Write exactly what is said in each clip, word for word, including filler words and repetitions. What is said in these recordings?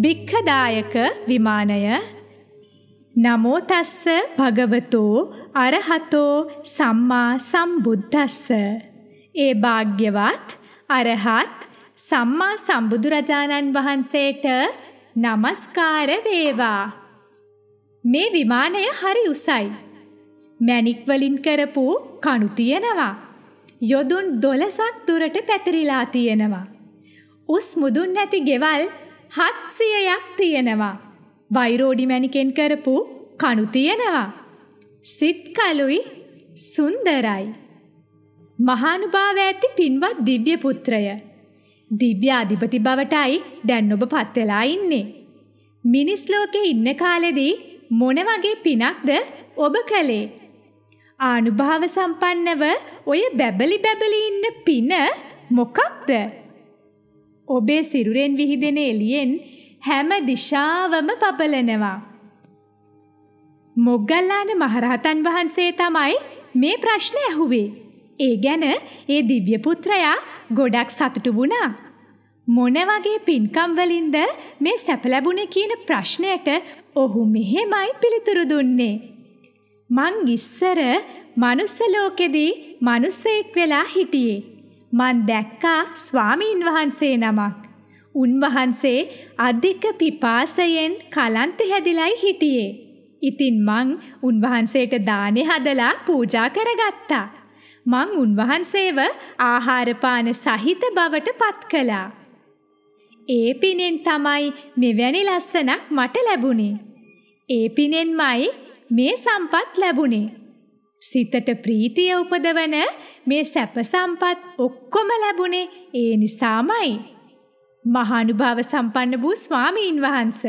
භික්ඛදායක විමානය. නමෝ තස්ස භගවතෝ අරහතෝ සම්මා සම්බුද්දස්ස. ඒ භාග්‍යවත් අරහත් සම්මා සම්බුදුරජාණන් වහන්සේට නමස්කාර වේවා. මේ විමානය හරි උසයි. මැණික් වලින් කරපු කණු තියෙනවා. යොදුන් දොළහක් දුරට පැතිරිලා තියෙනවා. උස් මුදුන් නැති ගෙවල් හත්සියයක් තියෙනවා. වෛරෝඩි මැණිකෙන් කරපු කණු තියෙනවා. සිත් කළුයි සුන්දරයි. මහානුභාව ඇති පින්වත් දිව්‍ය පුත්‍රය. දිව්‍ය අධිපති බවටයි දැන් ඔබ පත් වෙලා ඉන්නේ. මිනිස් ලෝකේ ඉන්න කාලෙදී මොන වගේ පිනක්ද ඔබ කළේ? ආනුභාව සම්පන්නව ඔය බැබලි බැබලි ඉන්න පින මොකක්ද? ඔබේ සිරුරෙන් විහිදෙන එළියෙන් හැම දිශාවම පබලනවා. මොග්ගල්ලාන මහරහතන් වහන්සේ තමයි මේ ප්‍රශ්නේ ඇහුවේ. ඒ ගැන ඒ දිව්‍ය පුත්‍රයා ගොඩක් සතුටු වුණා. මොන වගේ පින්කම් වලින්ද මේ සැප ලැබුණේ කියන ප්‍රශ්නයට ඔහු මෙහෙමයි පිළිතුරු දුන්නේ. මං ඉස්සර මනුස්ස ලෝකෙදී මිනිසෙක් වෙලා හිටියේ. මං දැක්කා ස්වාමීන් වහන්සේ නමක්. උන්වහන්සේ අධික පිපාසයෙන් කලන්ත හැදිලායි හිටියේ. ඉතින් මං උන්වහන්සේට දානේ හදලා පූජා කරගත්තා. මං උන්වහන්සේව ආහාර පාන සහිත බවට පත් කළා. ඒ පිනෙන් තමයි මෙවැනි ලස්සනක් මට ලැබුණේ. ඒ පිනෙන්මයි මේ සම්පත් ලැබුණේ. සිතට ප්‍රීතිය උපදවන මේ සැප සම්පත් ඔක්කොම ලැබුණේ ඒ නිසාමයි. මහානුභාව සම්පන්න වූ ස්වාමීන් වහන්ස,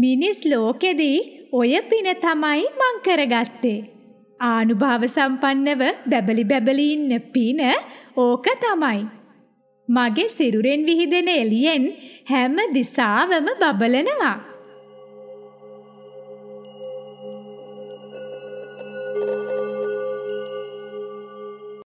මිනිස් ලෝකෙදී ඔය පින තමයි මං කරගත්තේ. ආනුභාව සම්පන්නව බැබලි බැබලි ඉන්න පින ඕක තමයි. මගේ සිරුරෙන් විහිදෙන එළියෙන් හැම දිසාවම බබලනවා.